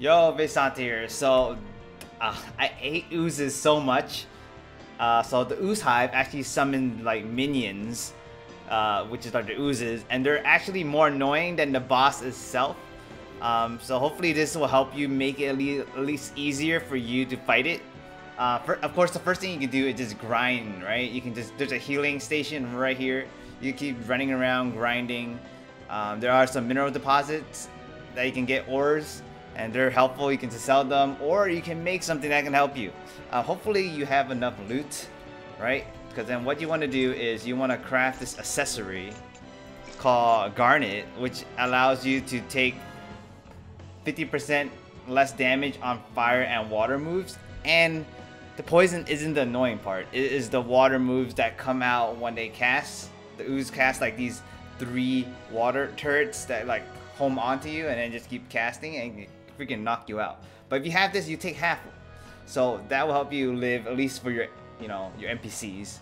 Yo, Vinsonte here. So I hate oozes so much. So the Ooze Hive actually summoned like minions, which is like the oozes, and they're actually more annoying than the boss itself. So hopefully this will help you make it at least easier for you to fight it. Of course, the first thing you can do is just grind, right? You can just, there's a healing station right here. You keep running around grinding. There are some mineral deposits that you can get, ores, and they're helpful. You can just sell them, or you can make something that can help you. Hopefully you have enough loot, right? Because then what you want to do is you want to craft this accessory called Garnet, which allows you to take 50% less damage on fire and water moves. And the poison isn't the annoying part. It is the water moves that come out when they cast. The ooze casts like these 3 water turrets that like home onto you and then just keep casting and freaking knock you out. But if you have this, you take half. So that will help you live, at least for your, you know, your NPCs,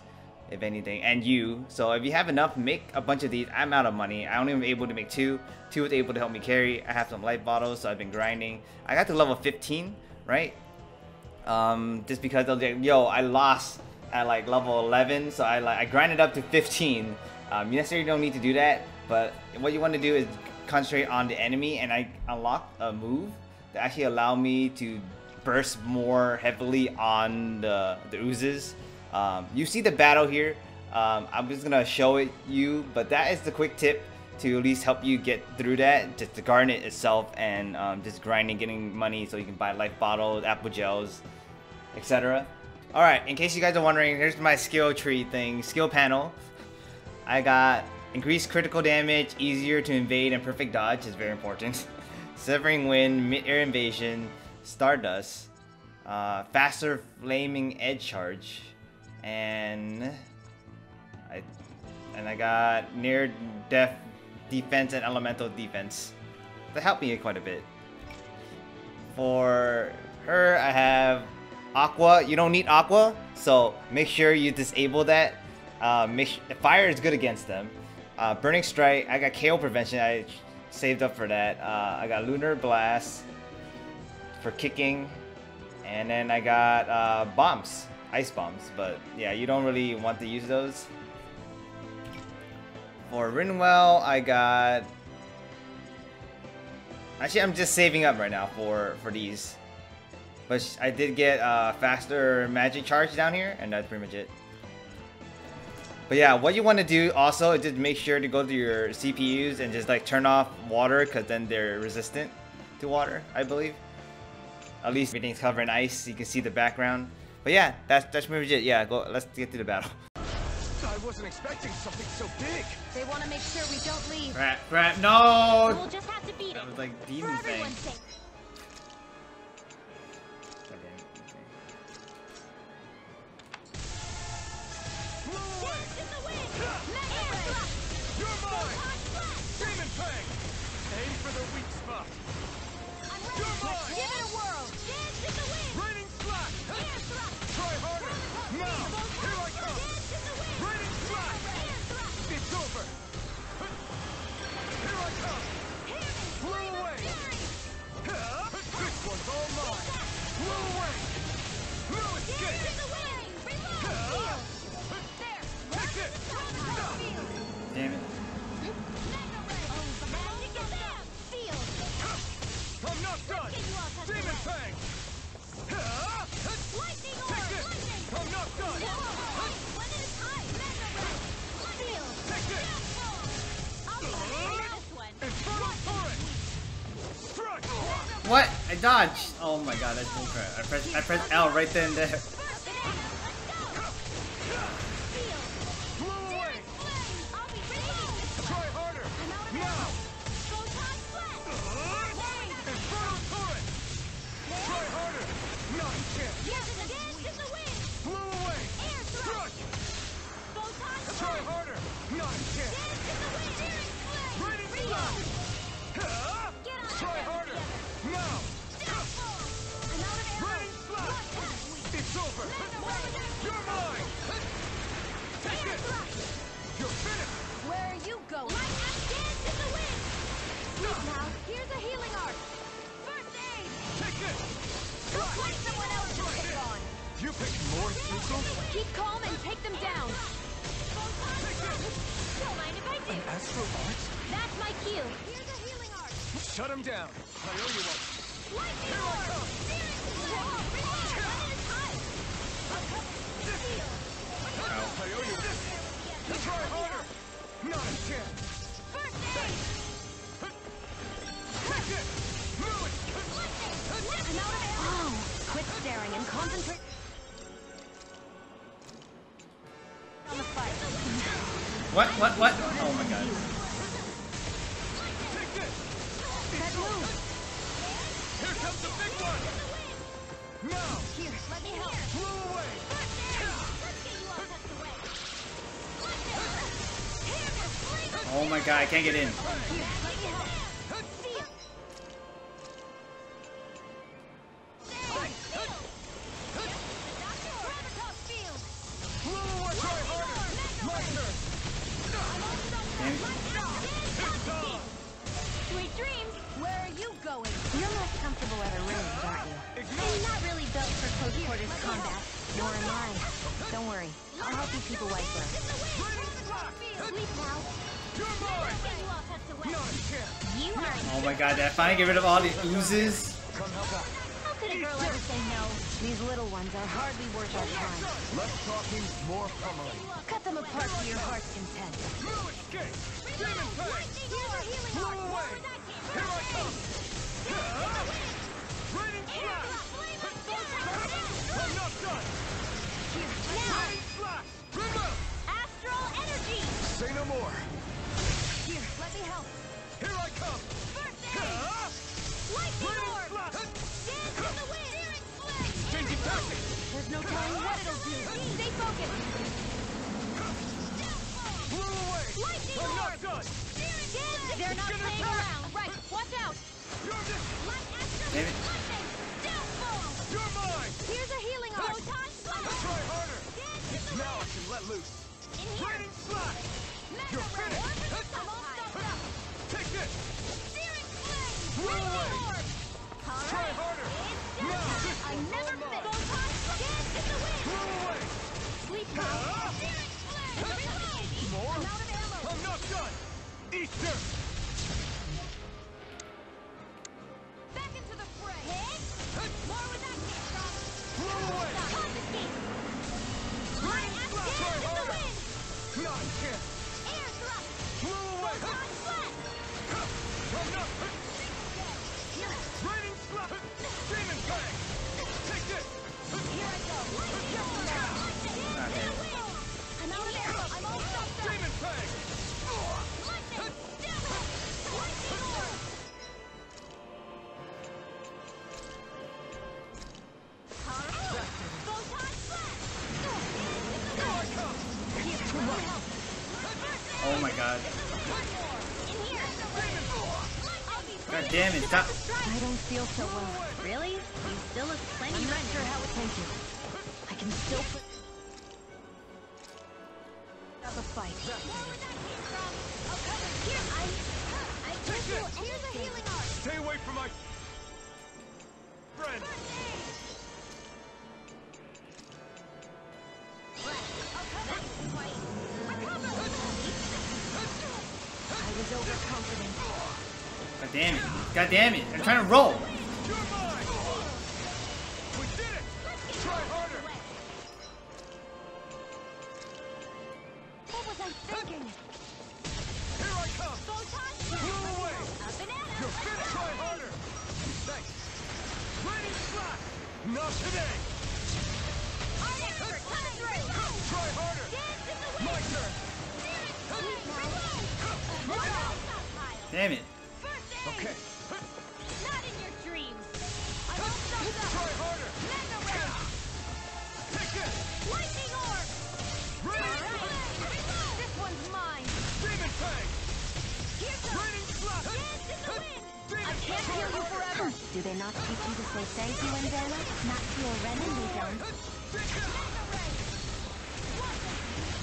if anything, and you. So if you have enough, make a bunch of these. I'm out of money. I only was able to make 2. 2 was able to help me carry. I have some light bottles, so I've been grinding. I got to level 15, right? Just because I was like, yo, I lost at like level 11, so I grinded up to 15. You necessarily don't need to do that, but what you want to do is concentrate on the enemy, and I unlocked a move that actually allowed me to burst more heavily on the oozes. You see the battle here. I'm just gonna show it you, but that is the quick tip to at least help you get through that, just the Garnet itself, and just grinding, getting money so you can buy life bottles, apple gels, etc. Alright, in case you guys are wondering, here's my skill tree thing, skill panel. I got increased critical damage, easier to invade, and perfect dodge is very important. Severing Wind, Mid-Air Invasion, Stardust, faster Flaming Edge Charge, and I got Near Death Defense and Elemental Defense. That helped me quite a bit. For her, I have Aqua. You don't need Aqua, so make sure you disable that. Fire is good against them. Burning Strike, I got KO Prevention. I saved up for that. I got Lunar Blast for kicking, and then I got bombs, ice bombs, but yeah, you don't really want to use those. For Rinwell, I got... Actually, I'm just saving up right now for these. But I did get faster Magic Charge down here, and that's pretty much it. But yeah, what you want to do also is just make sure to go to your CPUs and just like turn off water, because then they're resistant to water, I believe. At least everything's covered in ice, you can see the background. But yeah, that's pretty much it. Yeah, go, let's get to the battle. I wasn't expecting something so big. They want to make sure we don't leave. Crap, no! We'll just have to beat it. That was like Demon Fang. Dance in the Wind! Mega Ray! You're mine! Demon Fang! Aim for the weak spot. I'm ready. You're mine! Give it a whirl! Dance in the Wind! Raining slash! Air thrust! Try harder! Now! Here I come! Dance in the Wind! Raining slash! Air thrust! It's over! Here I come! Blew away! This one's all mine! Blew away! No escape! Dance in the Wind! Reload! Damn it. I'm not done! Demon Fang! Lightning Orb! I'm not done! When it is high! Mega Ray! Field! Take this! Infernal Torrent! Strike! What? I dodged! Oh my god, that's bullcrap. I pressed L right then and there. Now, here's a healing arc. First aid! You pick more thistles? Keep calm and take them down. Don't mind if I do. An Astral Arts? That's my cue. Here's a healing art. Shut him down. I owe you one. Lightning Orb! I owe you this. You try harder. Not a chance. First aid. Take it. Move it. I'm out of ammo. Oh. Quit staring and concentrate on the fight. What? Oh my god. Take this. That move. Here comes the big one. No. Here, let me help. Blow away. Oh my god, I can't get in. Finally get rid of all these oozes. How could a girl ever say no? These little ones are hardly worth our time. Let's talk more formally. Cut them apart to your heart's content. Astral energy. Say no more. Here, let me help. Here I come. Lightning Orb! Dance in the wind! Changing tactics! There's no telling what it'll do! Stay focused! Blew away! Lightning Orb! Not done! They're not playing around! Right! Watch out! Damn it! You're mine! Here's a healing arm! Let's try harder! Now I can let loose! Lightning slash! You're finished! Take this! Right. Try harder. No. I never miss. Dance in the wind. Sleep now. More? I'm out of ammo. I'm not done. Eat dirt. Back into the fray. More with that kick. Blow away. Confiscate. Green flash. Try harder. Not a chance. Air thrust. Blow away. I'm not hurt. Raining slap! Demon Fang! Take this! Here I go! I'm out of ammo! I'm all stopped up! Demon Fang! Oh my god. God damn it, stop! I don't feel so well. Really? You still look plenty. I'm not sure how it thank you. I can still put up a fight. Here, I can't do anything. Here's a healing art. Stay away from my friend. I was overconfident. God damn it. God damn it. I'm trying to roll. We did it. Try harder. What was I thinking? Here I come. Blew away. You're finished. Try harder. Thanks. Ready slot. Not today. Try harder. My turn. Damn it. Okay. Not in your dreams. I won't stop that. Try harder. Mega Ray. Take it. Lightning Orb. Raining slash. This one's mine. Demon Fang. Raining slash. Dance in the wind. I can't heal you forever. Do they not teach you to say thank you in Vela? Not to your Renan, they don't. Mega Ray.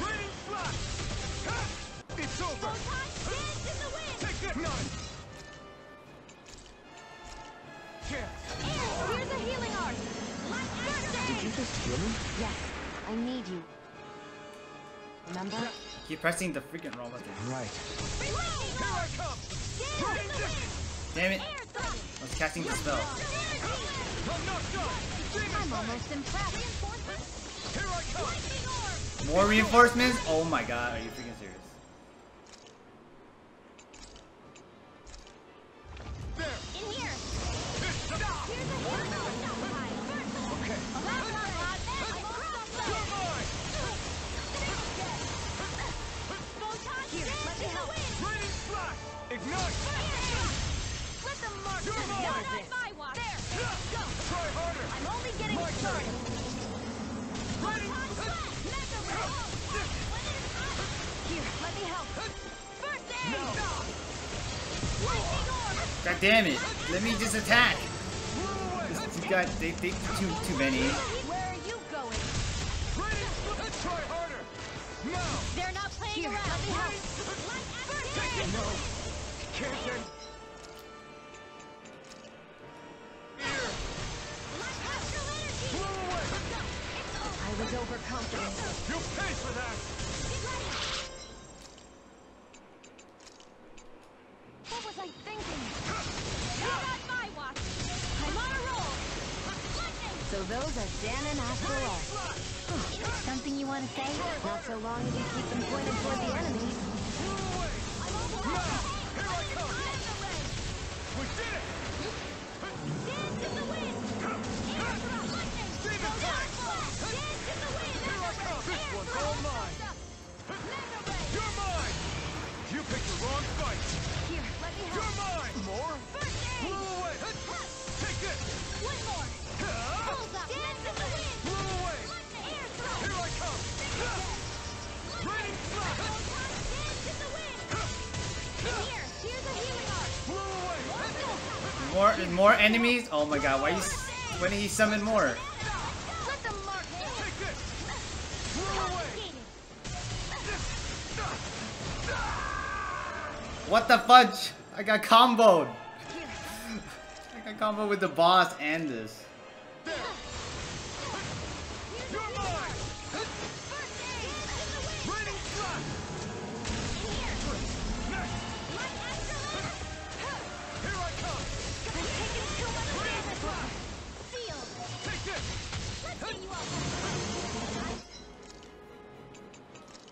Raining slash. It's over. Dance in the wind. Take it. None. Here's a healing art. Did you just heal me? Yes, I need you. Remember? Keep pressing the freaking wrong button. Right. Damn it! I was casting the spell. I'm almost impressed. Here I come. More reinforcements? Oh my god, are you freaking serious? God damn it! Let me just attack. This guy, they think too many. Where are you going? Try harder. No. They're not playing around. Let me help. No. Can't. I was overconfident. You pay for that. What was I thinking? You're not my watch. I'm on a roll. So those are Dan and Astral Arts. Something you want to say? Not so long as you keep them pointed toward the enemies. I'm over. Here I come. We did it. Dance in the wind. Demon Fang. Dance in the wind. Here I come. This one's all mine. You're mine. You picked the wrong fight. You're mine! More? Blue away! Take this! One more! Dance in the wind! Blue away! Air throw! Here I come! Raining slash! Dance in the wind! Here! Here's a healing arc! Blue away! More enemies? Oh my god, why when did he summon more? Let them mark me! Take this! Blue away! What the fudge? I got comboed. I got comboed with the boss and this.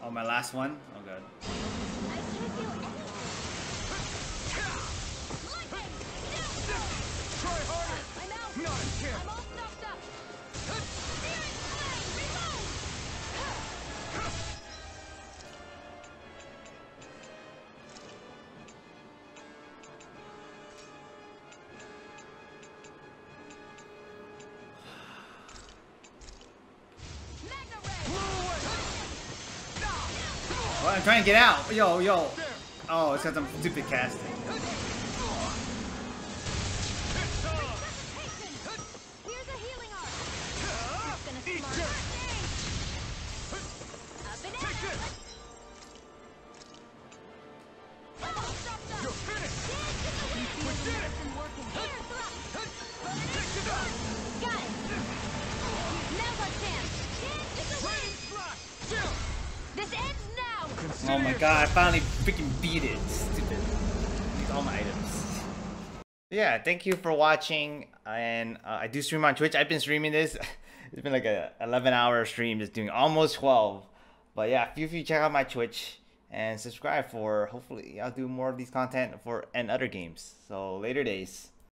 Oh, my last one? Oh god. I'm trying to get out. Yo. Oh, it's because I'm stupid casting. Oh my god, I finally freaking beat it. Stupid. Use all my items. Yeah, thank you for watching. And I do stream on Twitch. I've been streaming this. It's been like a 11-hour stream, just doing almost 12. But yeah, feel free to check out my Twitch and subscribe for hopefully I'll do more of these content for and other games. So later days.